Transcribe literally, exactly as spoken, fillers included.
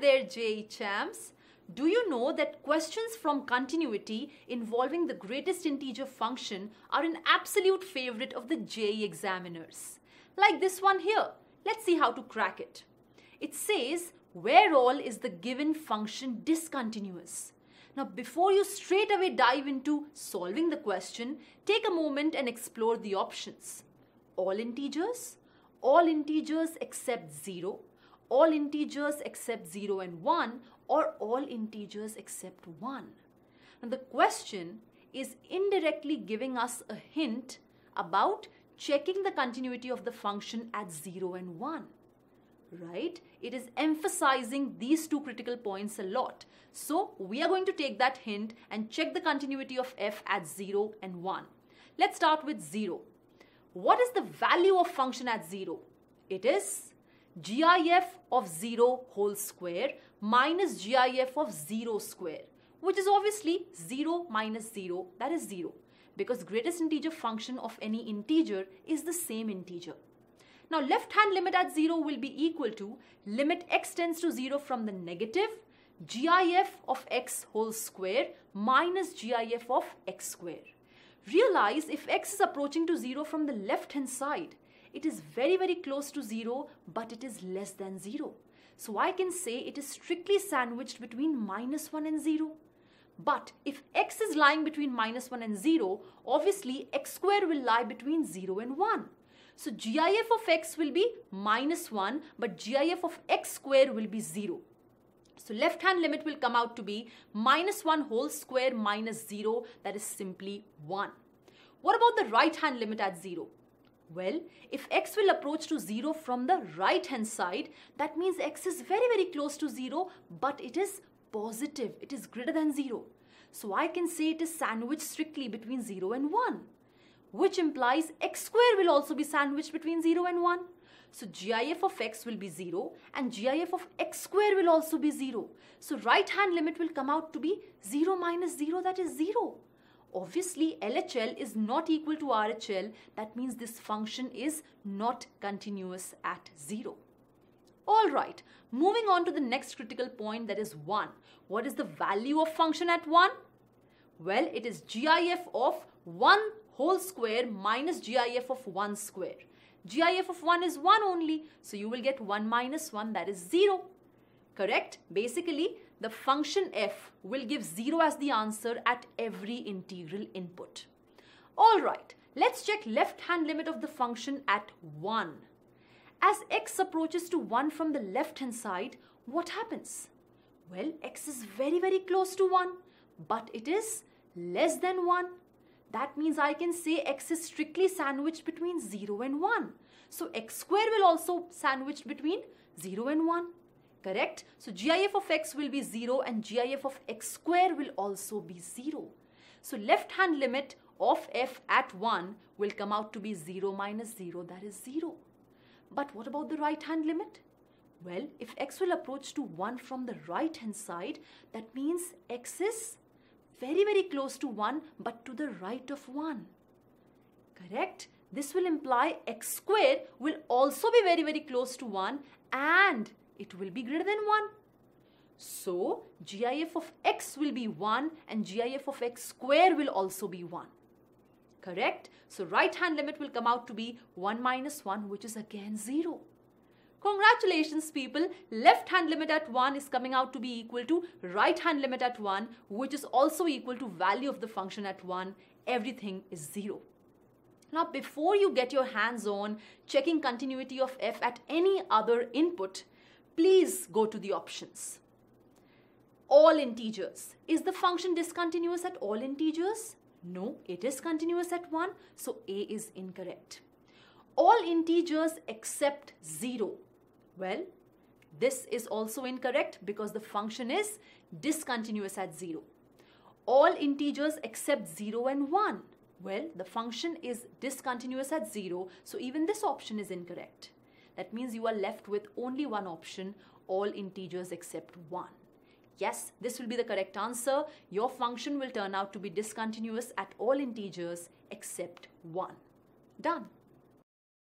there, J E E champs. Do you know that questions from continuity involving the greatest integer function are an absolute favorite of the J E E examiners? Like this one here. Let's see how to crack it. It says, where all is the given function discontinuous? Now, before you straight away dive into solving the question, take a moment and explore the options. All integers, all integers except zero, all integers except zero and one, or all integers except one. Now, the question is indirectly giving us a hint about checking the continuity of the function at zero and one. Right? It is emphasizing these two critical points a lot. So we are going to take that hint and check the continuity of f at zero and one. Let's start with zero. What is the value of function at zero? It is G I F of zero whole square minus G I F of zero square, which is obviously zero minus zero, that is zero, because greatest integer function of any integer is the same integer. Now, left-hand limit at zero will be equal to limit x tends to zero from the negative G I F of x whole square minus G I F of x square. Realize if x is approaching to zero from the left-hand side, it is very, very close to zero, but it is less than zero. So I can say it is strictly sandwiched between minus one and zero. But if x is lying between minus one and zero, obviously x square will lie between zero and one. So G I F of x will be minus one, but G I F of x square will be zero. So left hand limit will come out to be minus one whole square minus zero, that is simply one. What about the right hand limit at zero? Well, if x will approach to zero from the right hand side, that means x is very, very close to zero, but it is positive, it is greater than zero. So I can say it is sandwiched strictly between zero and one, which implies x square will also be sandwiched between zero and one. So G I F of x will be zero and G I F of x square will also be zero. So right hand limit will come out to be zero minus zero, that is zero. Obviously L H L is not equal to R H L, that means this function is not continuous at zero. Alright, moving on to the next critical point, that is one. What is the value of function at one? Well, it is G I F of one whole square minus G I F of one square. G I F of one is one only, so you will get one minus one, that is zero. Correct? Basically, the function f will give zero as the answer at every integral input. Alright, let's check left-hand limit of the function at one. As x approaches to one from the left-hand side, what happens? Well, x is very, very close to one, but it is less than one. That means I can say x is strictly sandwiched between zero and one. So x square will also sandwiched between zero and one. Correct? So G I F of x will be zero and G I F of x square will also be zero. So left hand limit of f at one will come out to be zero minus zero, that is zero. But what about the right hand limit? Well, if x will approach to one from the right hand side, that means x is very, very close to one, but to the right of one. Correct? This will imply x square will also be very, very close to one and it will be greater than one. So G I F of x will be one and G I F of x square will also be one. Correct? So right hand limit will come out to be one minus one, which is again zero. Congratulations people, left hand limit at one is coming out to be equal to right hand limit at one, which is also equal to value of the function at one. Everything is zero. Now before you get your hands on checking continuity of f at any other input, please go to the options. All integers. Is the function discontinuous at all integers? No, it is continuous at one, so A is incorrect. All integers except zero. Well, this is also incorrect because the function is discontinuous at zero. All integers except zero and one. Well, the function is discontinuous at zero, so even this option is incorrect. That means you are left with only one option, all integers except one. Yes, this will be the correct answer. Your function will turn out to be discontinuous at all integers except one. Done.